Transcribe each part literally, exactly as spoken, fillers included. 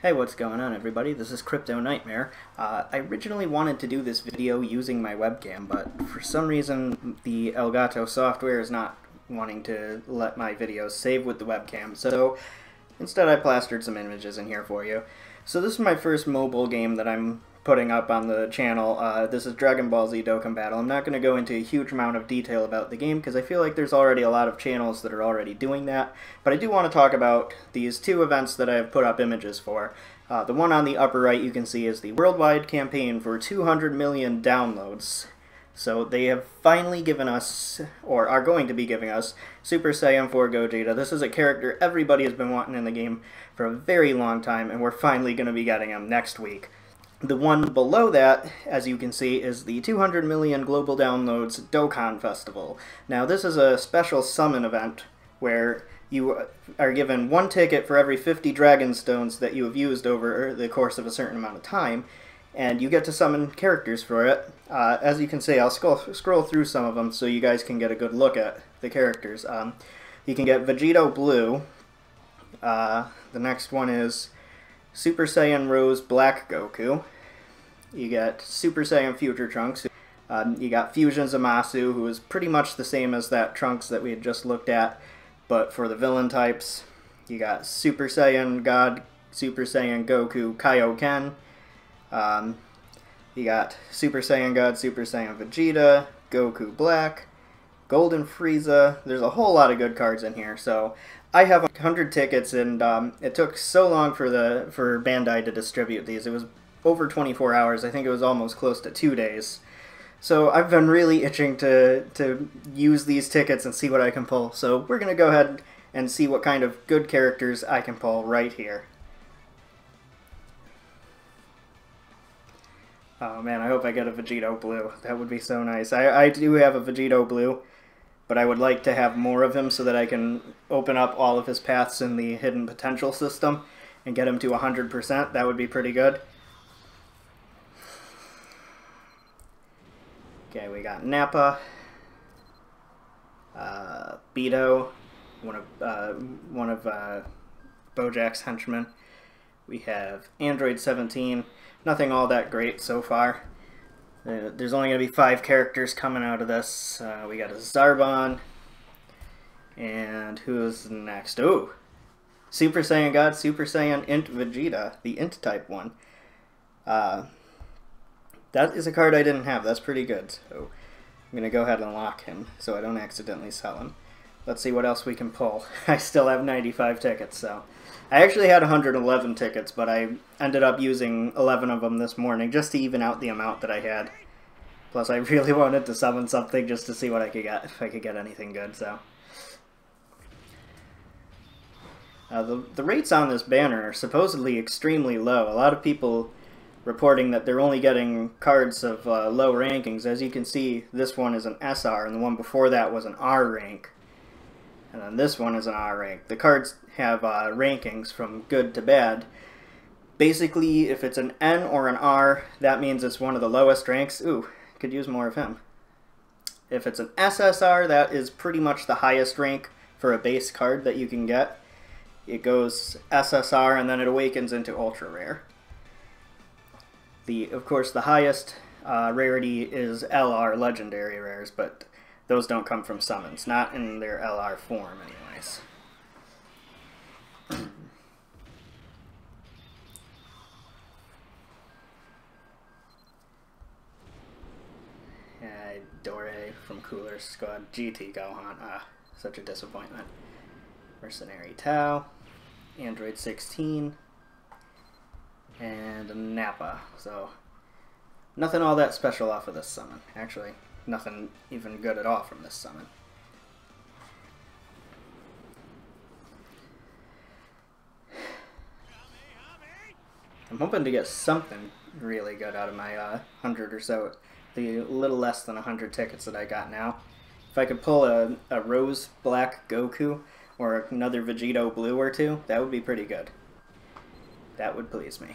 Hey, what's going on everybody? This is KryptoKnightmare. Uh, I originally wanted to do this video using my webcam, but for some reason the Elgato software is not wanting to let my videos save with the webcam, so instead I plastered some images in here for you. So this is my first mobile game that I'm putting up on the channel. Uh, this is Dragon Ball Z Dokkan Battle. I'm not going to go into a huge amount of detail about the game because I feel like there's already a lot of channels that are already doing that, but I do want to talk about these two events that I have put up images for. Uh, the one on the upper right you can see is the worldwide campaign for two hundred million downloads. So they have finally given us, or are going to be giving us, Super Saiyan four Gogeta. This is a character everybody has been wanting in the game for a very long time, and we're finally going to be getting him next week. The one below that, as you can see, is the two hundred million Global Downloads Dokkan Festival. Now this is a special summon event where you are given one ticket for every fifty Dragon Stones that you have used over the course of a certain amount of time, and you get to summon characters for it. Uh, as you can see, I'll scroll, scroll through some of them so you guys can get a good look at the characters. Um, you can get Vegito Blue. Uh, the next one is Super Saiyan Rose Black Goku. You got Super Saiyan Future Trunks. Um, you got Fusion Zamasu, who is pretty much the same as that Trunks that we had just looked at, but for the villain types. You got Super Saiyan God Super Saiyan Goku Kaioken. Um, you got Super Saiyan God Super Saiyan Vegeta, Goku Black, Golden Frieza. There's a whole lot of good cards in here, so I have one hundred tickets, and um, it took so long for the for Bandai to distribute these. It was over twenty-four hours. I think it was almost close to two days. So I've been really itching to, to use these tickets and see what I can pull. So we're going to go ahead and see what kind of good characters I can pull right here. Oh man, I hope I get a Vegito Blue. That would be so nice. I, I do have a Vegito Blue, but I would like to have more of him so that I can open up all of his paths in the Hidden Potential system and get him to one hundred percent. That would be pretty good. Okay, we got Nappa, uh, Beto, one of, uh, one of uh, Bojack's henchmen. We have Android seventeen. Nothing all that great so far. Uh, there's only going to be five characters coming out of this. Uh, we got a Zarbon. And who's next? Ooh! Super Saiyan God, Super Saiyan Int Vegeta, the Int type one. Uh, that is a card I didn't have. That's pretty good. So I'm going to go ahead and lock him so I don't accidentally sell him. Let's see what else we can pull. I still have ninety-five tickets, so I actually had one hundred eleven tickets, but I ended up using eleven of them this morning just to even out the amount that I had. Plus, I really wanted to summon something just to see what I could get, if I could get anything good, so. Uh, the, the rates on this banner are supposedly extremely low. A lot of people reporting that they're only getting cards of uh, low rankings. As you can see, this one is an S R, and the one before that was an R rank. And then this one is an R rank. The cards have uh, rankings from good to bad. Basically, if it's an N or an R, that means it's one of the lowest ranks. Ooh, could use more of him. If it's an S S R, that is pretty much the highest rank for a base card that you can get. It goes S S R, and then it awakens into ultra rare. The, of course, the highest uh, rarity is L R, legendary rares, but those don't come from summons, not in their L R form, anyways. Yeah, Dore from Cooler Squad, G T Gohan, ah, such a disappointment. Mercenary Tao, Android sixteen, and Nappa. So, nothing all that special off of this summon, actually. Nothing even good at all from this summon. I'm hoping to get something really good out of my uh, hundred or so, the little less than one hundred tickets that I got now. If I could pull a, a Rose Black Goku or another Vegito Blue or two, that would be pretty good. That would please me.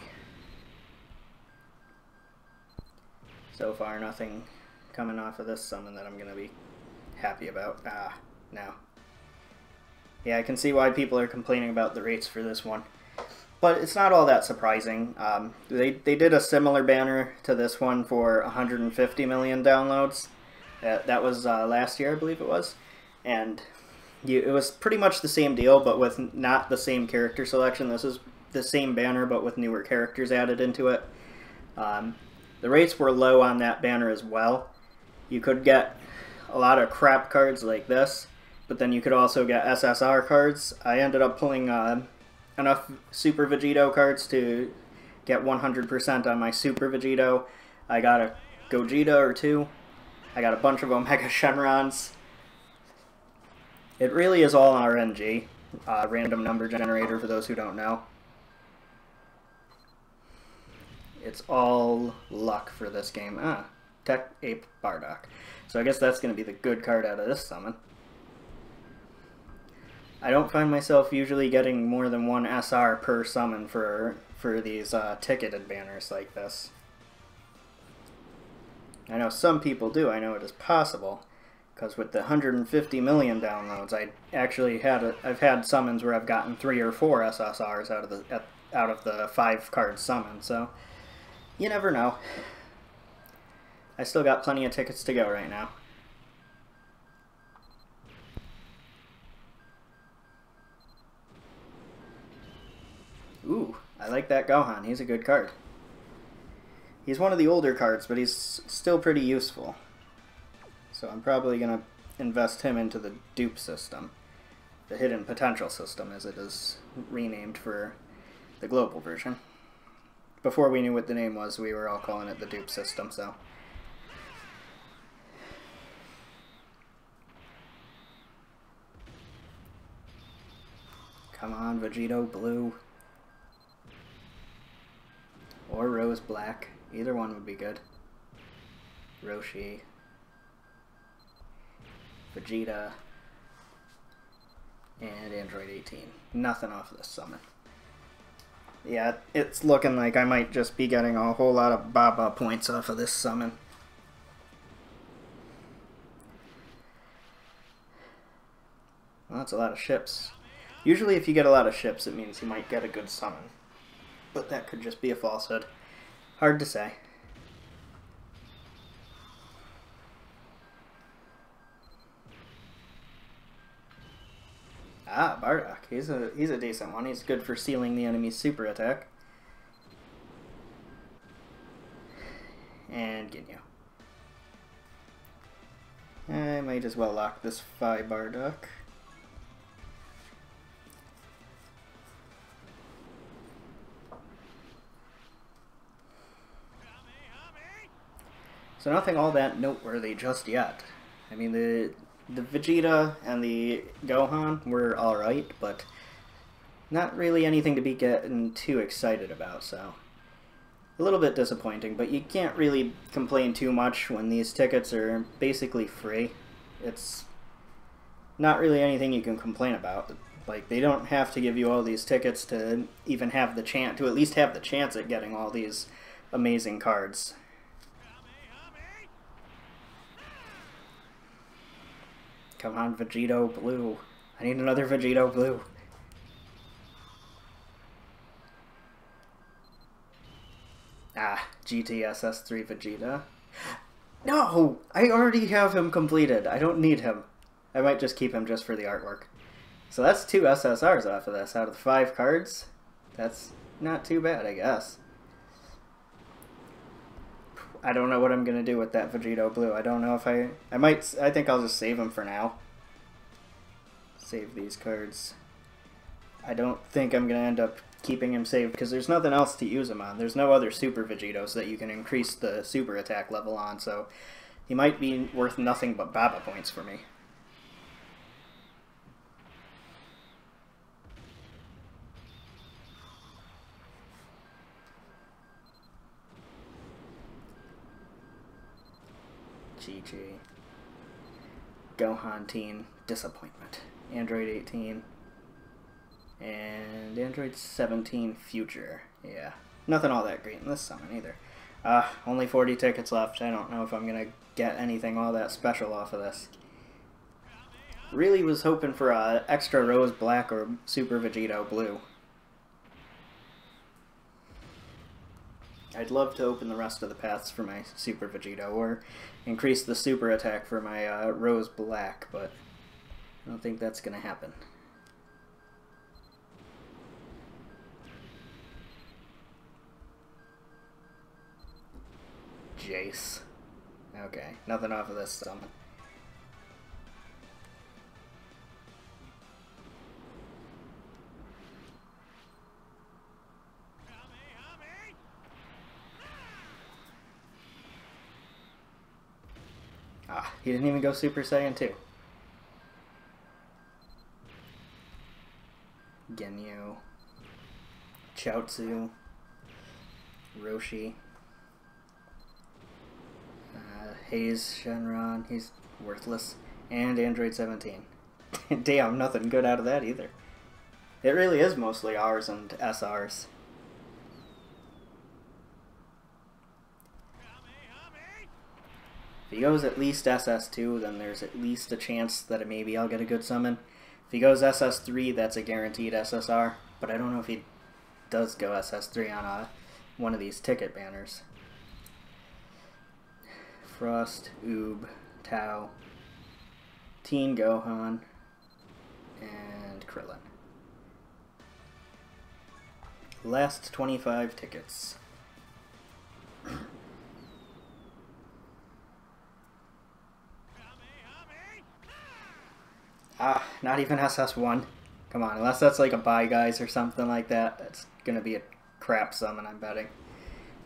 So far, nothing coming off of this summon that I'm going to be happy about. Ah, no. Yeah, I can see why people are complaining about the rates for this one. But it's not all that surprising. Um, they, they did a similar banner to this one for one hundred fifty million downloads. Uh, that was uh, last year, I believe it was. And you, it was pretty much the same deal, but with not the same character selection. This is the same banner, but with newer characters added into it. Um, the rates were low on that banner as well. You could get a lot of crap cards like this, but then you could also get S S R cards. I ended up pulling uh, enough Super Vegito cards to get one hundred percent on my Super Vegito. I got a Gogeta or two. I got a bunch of Omega Shenrons. It really is all R N G, uh, random number generator for those who don't know. It's all luck for this game. Ah, Tech Ape Bardock. So I guess that's going to be the good card out of this summon. I don't find myself usually getting more than one S R per summon for, for these uh, ticketed banners like this. I know some people do. I know it is possible, because with the one hundred fifty million downloads, I actually had a, I've had summons where I've gotten three or four S S Rs out of the out of the five card summon. So you never know. I still got plenty of tickets to go right now. Ooh, I like that Gohan. He's a good card. He's one of the older cards, but he's still pretty useful. So I'm probably going to invest him into the dupe system. The Hidden Potential system, as it is renamed for the global version. Before we knew what the name was, we were all calling it the dupe system, so. Come on, Vegito Blue. Or Rose Black. Either one would be good. Roshi. Vegeta. And Android eighteen. Nothing off this summon. Yeah, it's looking like I might just be getting a whole lot of Baba points off of this summon. Well, that's a lot of ships. Usually if you get a lot of ships, it means you might get a good summon. But that could just be a falsehood. Hard to say. Ah, Bardock. He's a he's a decent one. He's good for sealing the enemy's super attack. And Ginyu. I might as well lock this Phi Bardock. So nothing all that noteworthy just yet. I mean, the the Vegeta and the Gohan were alright, but not really anything to be getting too excited about, so a little bit disappointing, but you can't really complain too much when these tickets are basically free. It's not really anything you can complain about. Like, they don't have to give you all these tickets to even have the chance, to at least have the chance at getting all these amazing cards. Come on, Vegito Blue. I need another Vegito Blue. Ah, G T S S three Vegeta. No! I already have him completed. I don't need him. I might just keep him just for the artwork. So that's two S S Rs off of this. Out of the five cards, that's not too bad, I guess. I don't know what I'm going to do with that Vegito Blue. I don't know if I... I might... I think I'll just save them for now. Save these cards. I don't think I'm going to end up keeping him saved because there's nothing else to use him on. There's no other Super Vegitos that you can increase the super attack level on, so he might be worth nothing but Baba points for me. G G. Gohan Teen. Disappointment. Android eighteen. And Android seventeen Future. Yeah. Nothing all that great in this summon either. Uh, only forty tickets left. I don't know if I'm going to get anything all that special off of this. Really was hoping for uh, extra Rose Black or Super Vegito Blue. I'd love to open the rest of the paths for my Super Vegito, or increase the super attack for my uh, Rose Black, but I don't think that's going to happen. Jace. Okay, nothing off of this summon. Ah, he didn't even go Super Saiyan two. Genyu, Chiaotzu, Roshi, uh, Haze Shenron, he's worthless, and Android seventeen. Damn, nothing good out of that either. It really is mostly R's and S R's. If he goes at least S S two, then there's at least a chance that maybe I'll get a good summon. If he goes S S three, that's a guaranteed S S R, but I don't know if he does go S S three on a, one of these ticket banners. Frost, Oob, Tau, Teen Gohan, and Krillin. Last twenty-five tickets. Ah, not even S S one. Come on, unless that's like a Bye Guys or something like that, that's gonna be a crap summon, I'm betting.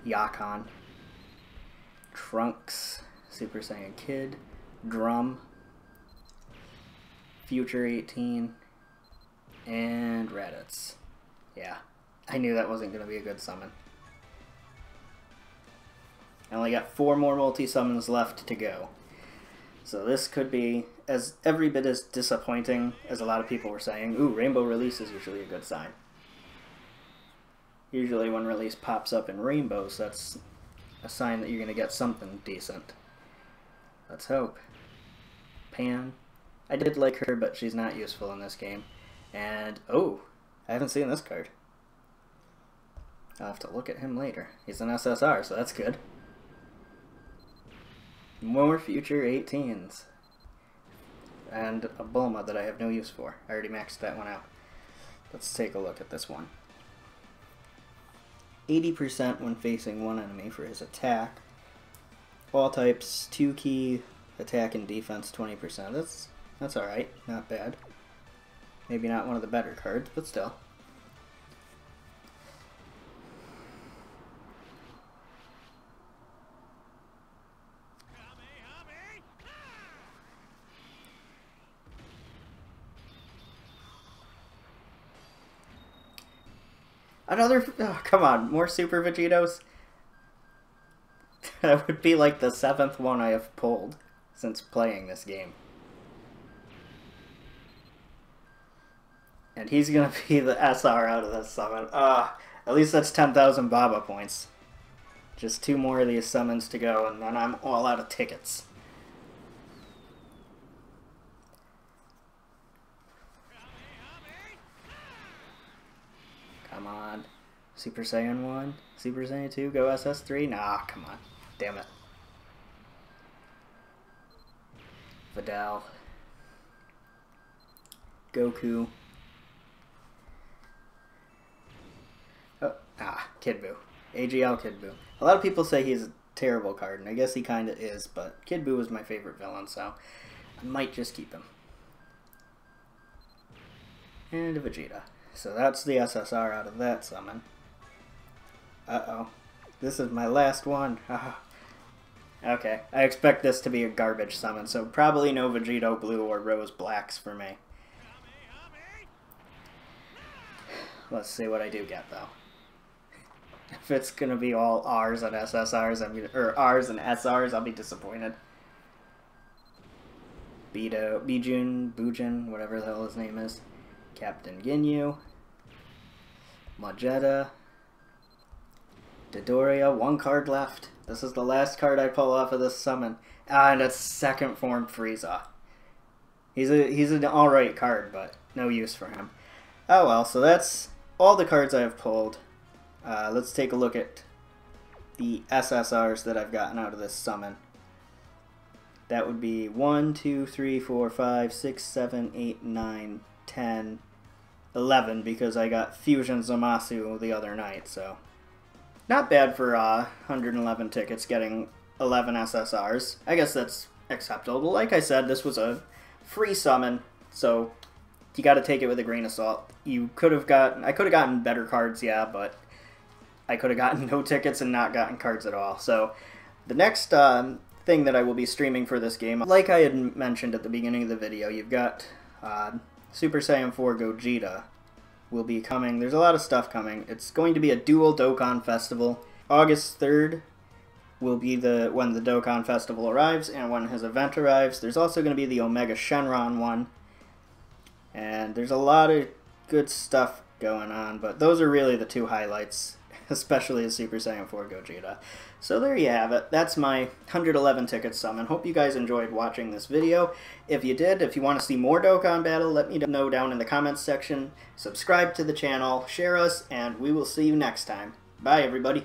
Yakon. Trunks. Super Saiyan Kid. Drum. Future eighteen. And Raditz. Yeah, I knew that wasn't gonna be a good summon. I only got four more multi-summons left to go. So this could be as every bit as disappointing as a lot of people were saying. Ooh, Rainbow Release is usually a good sign. Usually when Release pops up in Rainbows, that's a sign that you're going to get something decent. Let's hope. Pan. I did like her, but she's not useful in this game. And, oh, I haven't seen this card. I'll have to look at him later. He's an S S R, so that's good. More Future eighteens. And a Bulma that I have no use for. I already maxed that one out. Let's take a look at this one. eighty percent when facing one enemy for his attack. All types, two key, attack and defense twenty percent. That's, that's alright, not bad. Maybe not one of the better cards, but still. Another, oh, come on, more Super Vegitos? That would be like the seventh one I have pulled since playing this game. And he's gonna be the S R out of this summon. Uh, at least that's ten thousand Baba points. Just two more of these summons to go and then I'm all out of tickets. Come on. Super Saiyan one? Super Saiyan two? Go S S three? Nah, come on. Damn it. Vidal. Goku. Oh, ah, Kid Buu. A G L Kid Buu. A lot of people say he's a terrible card, and I guess he kinda is, but Kid Buu was my favorite villain, so I might just keep him. And a Vegeta. So that's the S S R out of that summon. Uh-oh. This is my last one. Okay, I expect this to be a garbage summon, so probably no Vegito Blue or Rose Blacks for me. Let's see what I do get, though. If it's gonna be all R's and S S R's, I'm gonna, or R's and S R's, I'll be disappointed. Bito, Bijun, Bujin, whatever the hell his name is. Captain Ginyu, Majeta, Dodoria, one card left. This is the last card I pull off of this summon. Ah, and it's second form Frieza. He's a he's an alright card, but no use for him. Oh well, so that's all the cards I have pulled. Uh, let's take a look at the S S Rs that I've gotten out of this summon. That would be one, two, three, four, five, six, seven, eight, nine, ten, eleven, because I got Fusion Zamasu the other night, so. Not bad for uh, one hundred eleven tickets getting eleven S S Rs. I guess that's acceptable. Like I said, this was a free summon, so you gotta take it with a grain of salt. You could have gotten, I could have gotten better cards, yeah, but I could have gotten no tickets and not gotten cards at all. So the next um, thing that I will be streaming for this game, like I had mentioned at the beginning of the video, you've got uh, Super Saiyan four Gogeta will be coming. There's a lot of stuff coming. It's going to be a dual Dokkan Festival. August third will be the when the Dokkan Festival arrives and when his event arrives. There's also going to be the Omega Shenron one. And there's a lot of good stuff going on, but those are really the two highlights, especially as Super Saiyan four Gogeta. So there you have it. That's my one hundred eleven ticket summon. Hope you guys enjoyed watching this video. If you did, if you want to see more Dokkan Battle, let me know down in the comments section. Subscribe to the channel, share us, and we will see you next time. Bye, everybody.